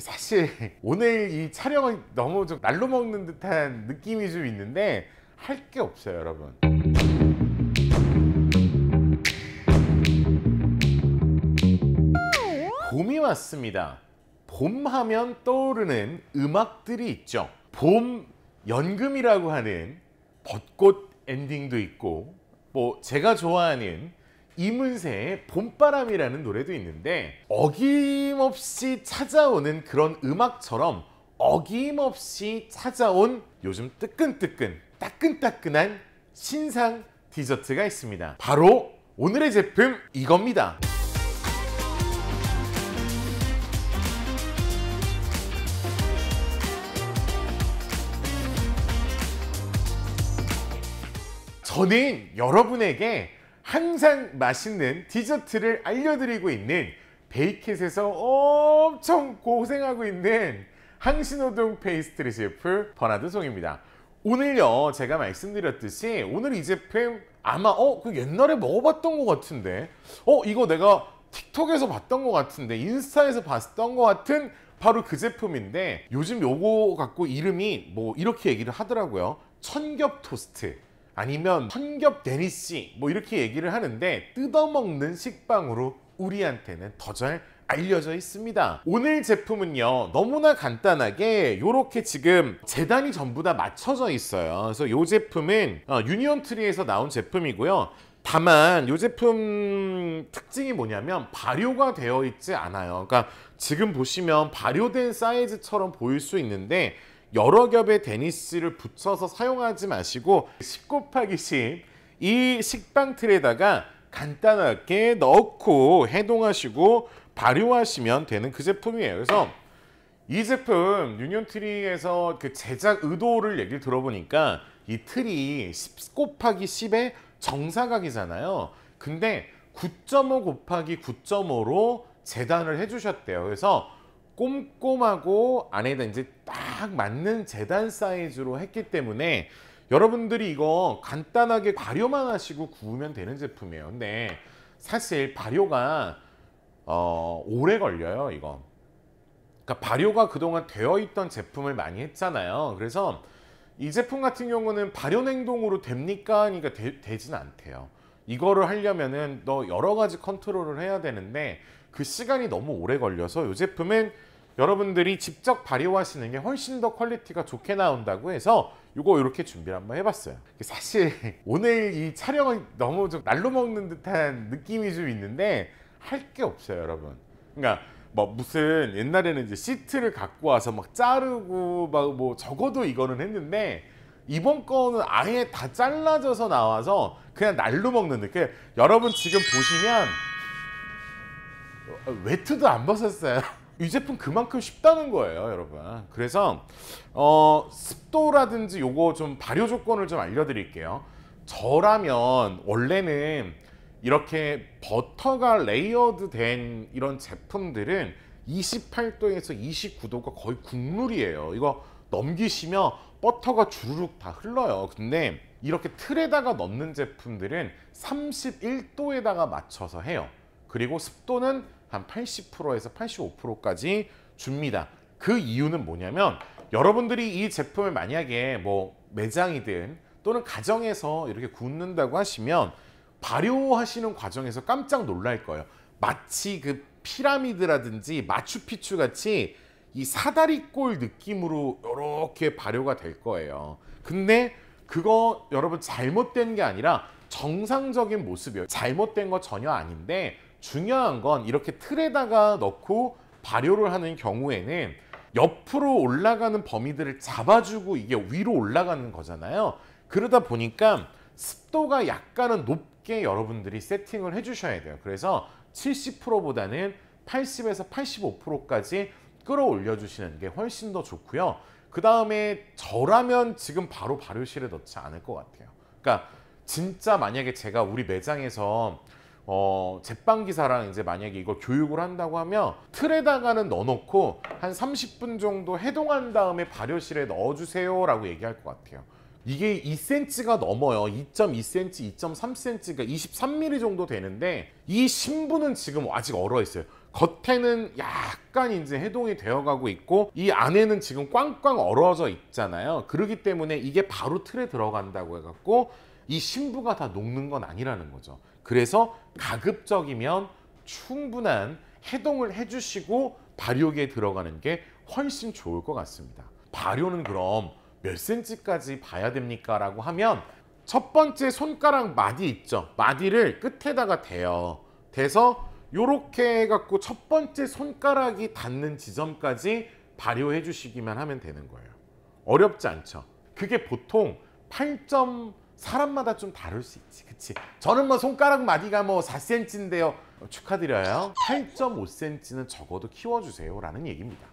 사실 오늘 이 촬영은 너무 좀 날로 먹는 듯한 느낌이 좀 있는데 할 게 없어요, 여러분. 봄이 왔습니다. 봄하면 떠오르는 음악들이 있죠. 봄 연금이라고 하는 벚꽃 엔딩도 있고, 뭐 제가 좋아하는 이문세의 봄바람이라는 노래도 있는데, 어김없이 찾아오는 그런 음악처럼 어김없이 찾아온 요즘 뜨끈뜨끈 따끈따끈한 신상 디저트가 있습니다. 바로 오늘의 제품 이겁니다. 저는 여러분에게 항상 맛있는 디저트를 알려드리고 있는, 베이켓에서 엄청 고생하고 있는 항신호동 페이스트리 셰프 버나드 송입니다. 오늘요, 제가 말씀드렸듯이 오늘 이 제품 아마 그 옛날에 먹어봤던 것 같은데, 이거 내가 틱톡에서 봤던 것 같은데, 인스타에서 봤던 것 같은 바로 그 제품인데, 요즘 요거 갖고 이름이 뭐 이렇게 얘기를 하더라고요. 천겹토스트, 아니면 천겹 데니시, 뭐 이렇게 얘기를 하는데, 뜯어먹는 식빵으로 우리한테는 더 잘 알려져 있습니다. 오늘 제품은요, 너무나 간단하게 요렇게 지금 재단이 전부 다 맞춰져 있어요. 그래서 요 제품은 유니온트리에서 나온 제품이고요. 다만 요 제품 특징이 뭐냐면 발효가 되어 있지 않아요. 그러니까 지금 보시면 발효된 사이즈처럼 보일 수 있는데, 여러 겹의 데니시를 붙여서 사용하지 마시고 10 곱하기 10, 이 식빵 틀에다가 간단하게 넣고 해동하시고 발효하시면 되는 그 제품이에요. 그래서 이 제품 유니온트리에서 그 제작 의도를 얘기를 들어보니까, 이 틀이 10 곱하기 10의 정사각이잖아요. 근데 9.5 곱하기 9.5로 재단을 해주셨대요. 그래서 꼼꼼하고 안에다 이제 딱 맞는 재단 사이즈로 했기 때문에 여러분들이 이거 간단하게 발효만 하시고 구우면 되는 제품이에요. 근데 사실 발효가 오래 걸려요, 이거. 그러니까 발효가 그동안 되어 있던 제품을 많이 했잖아요. 그래서 이 제품 같은 경우는 발효 냉동으로 됩니까? 그러니까 되진 않대요. 이거를 하려면은 너 여러 가지 컨트롤을 해야 되는데 그 시간이 너무 오래 걸려서, 이 제품은 여러분들이 직접 발효하시는 게 훨씬 더 퀄리티가 좋게 나온다고 해서 이거 이렇게 준비를 한번 해봤어요. 사실 오늘 이 촬영은 너무 좀 날로 먹는 듯한 느낌이 좀 있는데 할 게 없어요, 여러분. 그러니까 뭐 무슨 옛날에는 이제 시트를 갖고 와서 막 자르고 막 뭐 적어도 이거는 했는데, 이번 거는 아예 다 잘라져서 나와서 그냥 날로 먹는 느낌. 여러분 지금 보시면 외투도 안 벗었어요. 이 제품 그만큼 쉽다는 거예요, 여러분. 그래서 습도라든지 요거 좀 발효 조건을 좀 알려드릴게요. 저라면 원래는 이렇게 버터가 레이어드 된 이런 제품들은 28도에서 29도가 거의 국룰이에요. 이거 넘기시면 버터가 주르륵 다 흘러요. 근데 이렇게 틀에다가 넣는 제품들은 31도에다가 맞춰서 해요. 그리고 습도는 한 80%에서 85%까지 줍니다. 그 이유는 뭐냐면, 여러분들이 이 제품을 만약에 뭐 매장이든 또는 가정에서 이렇게 굽는다고 하시면 발효하시는 과정에서 깜짝 놀랄 거예요. 마치 그 피라미드라든지 마추픽추 같이 이 사다리꼴 느낌으로 이렇게 발효가 될 거예요. 근데 그거 여러분 잘못된 게 아니라 정상적인 모습이에요. 잘못된 거 전혀 아닌데, 중요한 건 이렇게 틀에다가 넣고 발효를 하는 경우에는 옆으로 올라가는 범위들을 잡아주고 이게 위로 올라가는 거잖아요. 그러다 보니까 습도가 약간은 높게 여러분들이 세팅을 해주셔야 돼요. 그래서 70%보다는 80에서 85%까지 끌어올려주시는 게 훨씬 더 좋고요. 그 다음에 저라면 지금 바로 발효실에 넣지 않을 것 같아요. 그러니까 진짜 만약에 제가 우리 매장에서 제빵기사랑 이제 만약에 이거 교육을 한다고 하면, 틀에다가는 넣어놓고 한 30분 정도 해동한 다음에 발효실에 넣어주세요 라고 얘기할 것 같아요. 이게 2cm가 넘어요. 2.2cm, 2.3cm, 그러니까 23mm 정도 되는데, 이 신부는 지금 아직 얼어 있어요. 겉에는 약간 이제 해동이 되어가고 있고 이 안에는 지금 꽝꽝 얼어져 있잖아요. 그러기 때문에 이게 바로 틀에 들어간다고 해갖고 이 신부가 다 녹는 건 아니라는 거죠. 그래서 가급적이면 충분한 해동을 해주시고 발효기에 들어가는 게 훨씬 좋을 것 같습니다. 발효는 그럼 몇 cm까지 봐야 됩니까? 라고 하면 첫 번째 손가락 마디 있죠. 마디를 끝에다가 대요. 대서 요렇게 해갖고 첫 번째 손가락이 닿는 지점까지 발효해 주시기만 하면 되는 거예요. 어렵지 않죠? 그게 보통 8점 사람마다 좀 다를 수 있지, 그치? 저는 뭐 손가락 마디가 뭐 4cm인데요. 축하드려요. 8.5cm는 적어도 키워주세요 라는 얘기입니다.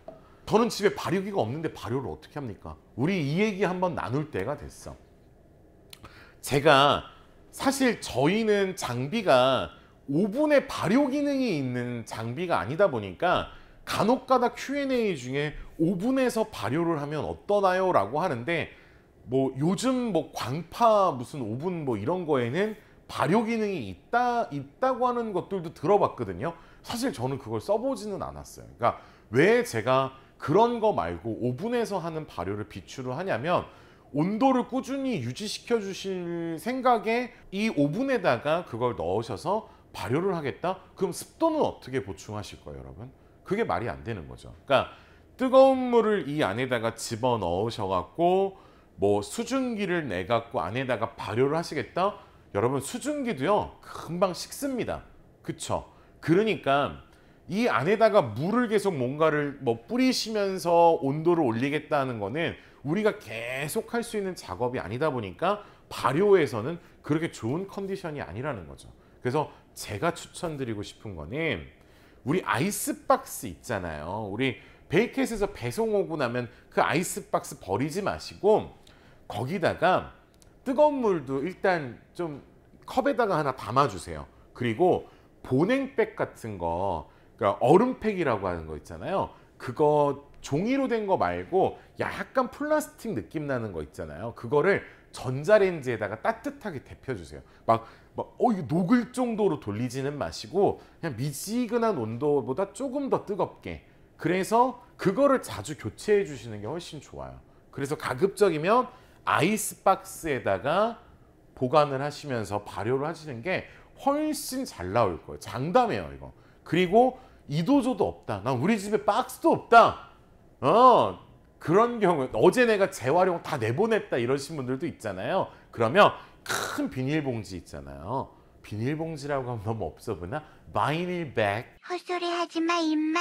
저는 집에 발효기가 없는데 발효를 어떻게 합니까? 우리 이 얘기 한번 나눌 때가 됐어. 제가 사실 저희는 장비가 오븐의 발효 기능이 있는 장비가 아니다 보니까 간혹가다 Q&A 중에 오븐에서 발효를 하면 어떠나요? 라고 하는데 뭐 요즘 뭐 광파 무슨 오븐 뭐 이런 거에는 발효 기능이 있다고 하는 것들도 들어봤거든요. 사실 저는 그걸 써보지는 않았어요. 그러니까 왜 제가 그런 거 말고 오븐에서 하는 발효를 비추를 하냐면 온도를 꾸준히 유지시켜 주실 생각에 이 오븐에다가 그걸 넣으셔서 발효를 하겠다? 그럼 습도는 어떻게 보충하실 거예요, 여러분? 그게 말이 안 되는 거죠. 그러니까 뜨거운 물을 이 안에다가 집어 넣으셔갖고 뭐 수증기를 내갖고 안에다가 발효를 하시겠다? 여러분 수증기도요 금방 식습니다. 그쵸? 그러니까 이 안에다가 물을 계속 뭔가를 뭐 뿌리시면서 온도를 올리겠다는 거는 우리가 계속 할 수 있는 작업이 아니다 보니까 발효에서는 그렇게 좋은 컨디션이 아니라는 거죠. 그래서 제가 추천드리고 싶은 거는 우리 아이스박스 있잖아요. 우리 베이켓에서 배송 오고 나면 그 아이스박스 버리지 마시고 거기다가 뜨거운 물도 일단 좀 컵에다가 하나 담아주세요. 그리고 보냉백 같은 거, 그러니까 얼음팩이라고 하는 거 있잖아요. 그거 종이로 된 거 말고 약간 플라스틱 느낌 나는 거 있잖아요. 그거를 전자레인지에다가 따뜻하게 데펴주세요. 이거 녹을 정도로 돌리지는 마시고 그냥 미지근한 온도보다 조금 더 뜨겁게. 그래서 그거를 자주 교체해 주시는 게 훨씬 좋아요. 그래서 가급적이면 아이스박스에다가 보관을 하시면서 발효를 하시는 게 훨씬 잘 나올 거예요. 장담해요, 이거. 그리고 이도저도 없다. 난 우리 집에 박스도 없다. 그런 경우에 어제 내가 재활용 다 내보냈다 이러신 분들도 있잖아요. 그러면 큰 비닐봉지 있잖아요. 비닐봉지라고 하면 너무 없어 보나? 바이닐백. 헛소리 하지 마, 임마.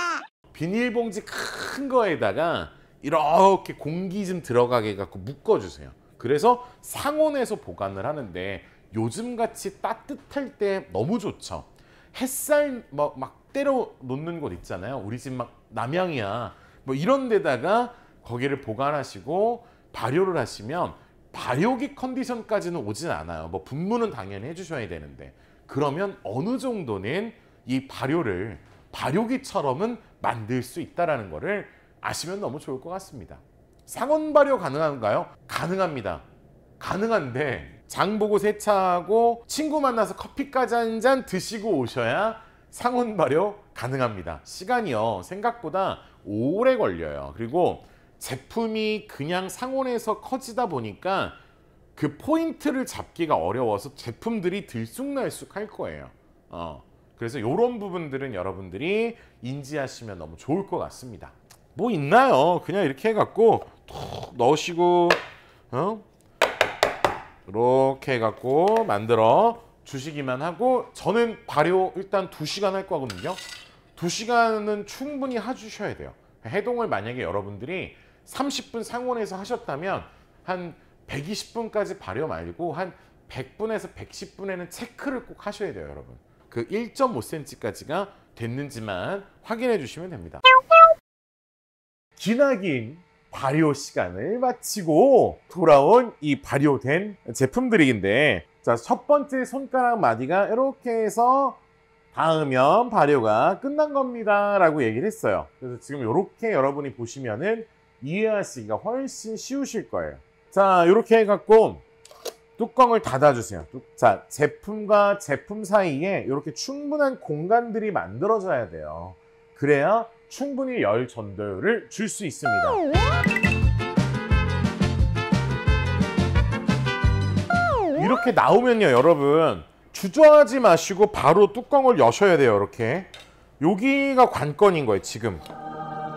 비닐봉지 큰 거에다가 이렇게 공기 좀 들어가게 해갖고 묶어주세요. 그래서 상온에서 보관을 하는데 요즘같이 따뜻할 때 너무 좋죠. 햇살 막 때려 놓는 곳 있잖아요. 우리 집 막 남향이야 뭐 이런 데다가 거기를 보관하시고 발효를 하시면 발효기 컨디션까지는 오진 않아요. 뭐 분무는 당연히 해주셔야 되는데 그러면 어느 정도는 이 발효를 발효기처럼은 만들 수 있다라는 거를 아시면 너무 좋을 것 같습니다. 상온 발효 가능한가요? 가능합니다. 가능한데 장 보고 세차하고 친구 만나서 커피까지 한 잔 드시고 오셔야 상온 발효 가능합니다. 시간이요 생각보다 오래 걸려요. 그리고 제품이 그냥 상온에서 커지다 보니까 그 포인트를 잡기가 어려워서 제품들이 들쑥날쑥할 거예요. 그래서 이런 부분들은 여러분들이 인지하시면 너무 좋을 것 같습니다. 뭐 있나요? 그냥 이렇게 해갖고 톡 넣으시고 이렇게 해갖고 만들어 주시기만 하고 저는 발효 일단 2시간 할 거거든요. 2시간은 충분히 해주셔야 돼요. 해동을 만약에 여러분들이 30분 상온에서 하셨다면 한 120분까지 발효 말고 한 100분에서 110분에는 체크를 꼭 하셔야 돼요, 여러분. 그 1.5cm까지가 됐는지만 확인해 주시면 됩니다. 기나긴 발효 시간을 마치고 돌아온 이 발효된 제품들인데 자, 첫 번째 손가락 마디가 이렇게 해서 닿으면 발효가 끝난 겁니다 라고 얘기를 했어요. 그래서 지금 이렇게 여러분이 보시면은 이해하시기가 훨씬 쉬우실 거예요. 자, 이렇게 해갖고 뚜껑을 닫아주세요. 자, 제품과 제품 사이에 이렇게 충분한 공간들이 만들어져야 돼요. 그래야 충분히 열 전도율을 줄 수 있습니다. 이렇게 나오면요 여러분, 주저하지 마시고 바로 뚜껑을 여셔야 돼요. 이렇게 여기가 관건인 거예요. 지금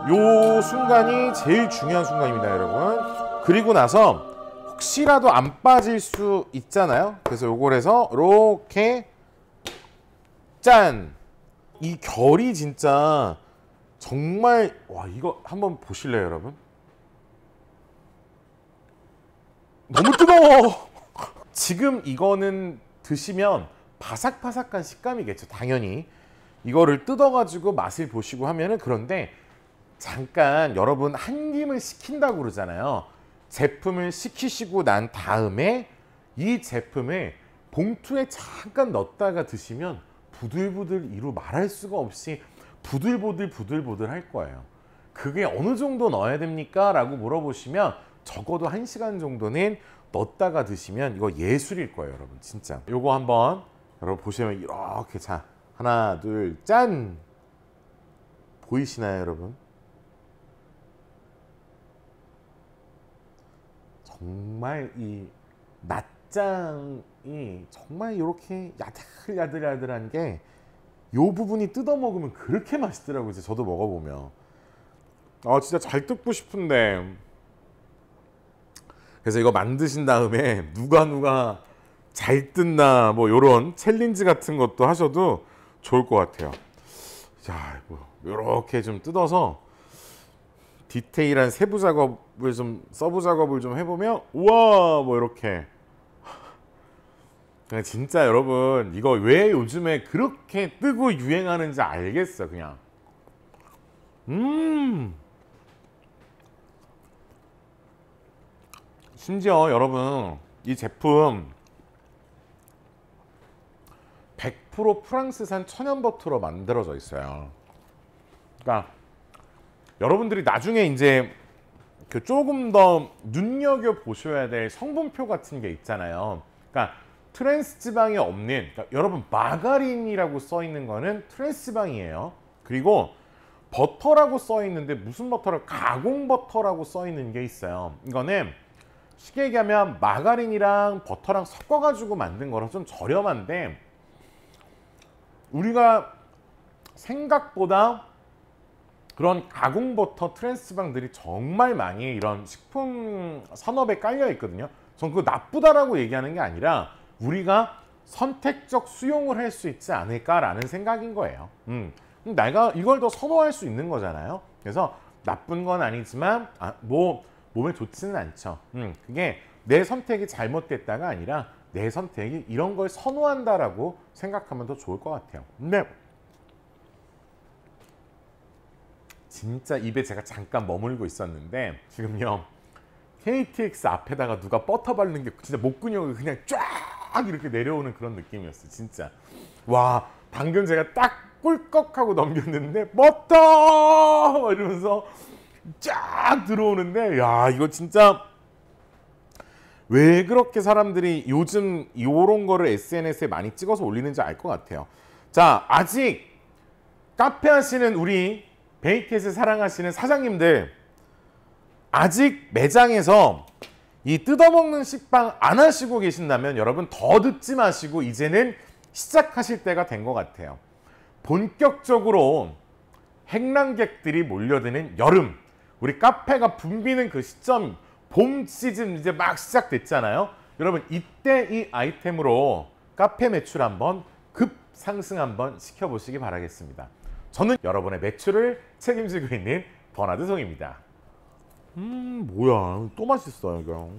요 순간이 제일 중요한 순간입니다 여러분. 그리고 나서 혹시라도 안 빠질 수 있잖아요. 그래서 요걸 해서 이렇게 짠! 이 결이 진짜 정말, 와, 이거 한번 보실래요 여러분? 너무 뜨거워! 지금 이거는 드시면 바삭바삭한 식감이겠죠 당연히. 이거를 뜯어가지고 맛을 보시고 하면은. 그런데 잠깐 여러분 한김을 식힌다고 그러잖아요. 제품을 식히시고 난 다음에 이 제품을 봉투에 잠깐 넣었다가 드시면 부들부들 이루 말할 수가 없이 부들부들 할 거예요. 그게 어느 정도 넣어야 됩니까? 라고 물어보시면 적어도 1시간 정도는 넣었다가 드시면 이거 예술일 거예요 여러분 진짜. 요거 한번 여러분 보시면 이렇게, 자 하나 둘 짠! 보이시나요 여러분? 정말 이 낫짱이 정말 이렇게 야들야들한 게 요 부분이 뜯어 먹으면 그렇게 맛있더라고요. 이제 저도 먹어보면 아 진짜 잘 뜯고 싶은데. 그래서 이거 만드신 다음에 누가 잘 뜯나 뭐 요런 챌린지 같은 것도 하셔도 좋을 것 같아요. 자, 요렇게 좀 뜯어서 디테일한 세부 작업을 좀, 서브 작업을 좀 해보면 우와 뭐 이렇게. 그냥 진짜 여러분 이거 왜 요즘에 그렇게 뜨고 유행하는지 알겠어 그냥. 심지어 여러분 이 제품 100% 프랑스산 천연버터로 만들어져 있어요. 그러니까 여러분들이 나중에 이제 그 조금 더 눈여겨보셔야 될 성분표 같은 게 있잖아요. 그러니까 트랜스지방이 없는, 그러니까 여러분 마가린이라고 써 있는 거는 트랜스지방이에요. 그리고 버터라고 써 있는데 무슨 버터를, 가공버터라고 써 있는 게 있어요. 이거는 쉽게 얘기하면 마가린이랑 버터랑 섞어가지고 만든 거라 좀 저렴한데, 우리가 생각보다 그런 가공버터, 트랜스지방들이 정말 많이 이런 식품 산업에 깔려 있거든요. 전 그거 나쁘다라고 얘기하는 게 아니라 우리가 선택적 수용을 할 수 있지 않을까라는 생각인 거예요. 내가 이걸 더 선호할 수 있는 거잖아요. 그래서 나쁜 건 아니지만 뭐 몸에 좋지는 않죠. 그게 내 선택이 잘못됐다가 아니라 내 선택이 이런 걸 선호한다라고 생각하면 더 좋을 것 같아요. 근데 진짜 입에 제가 잠깐 머물고 있었는데 지금요 KTX 앞에다가 누가 버터 바르는 게 진짜 목 근육이 그냥 쫙 이렇게 내려오는 그런 느낌이었어요 진짜. 와 방금 제가 딱 꿀꺽하고 넘겼는데 버터! 이러면서 쫙 들어오는데, 야 이거 진짜 왜 그렇게 사람들이 요즘 이런 거를 SNS에 많이 찍어서 올리는지 알 것 같아요. 자, 아직 카페 하시는 우리 베이켓을 사랑하시는 사장님들, 아직 매장에서 이 뜯어먹는 식빵 안 하시고 계신다면 여러분 더 듣지 마시고 이제는 시작하실 때가 된 것 같아요. 본격적으로 행랑객들이 몰려드는 여름, 우리 카페가 붐비는 그 시점, 봄 시즌 이제 막 시작됐잖아요. 여러분 이때 이 아이템으로 카페 매출 한번 급상승 한번 시켜보시기 바라겠습니다. 저는 여러분의 매출을 책임지고 있는 버나드 송입니다. 뭐야 또 맛있어요 이거.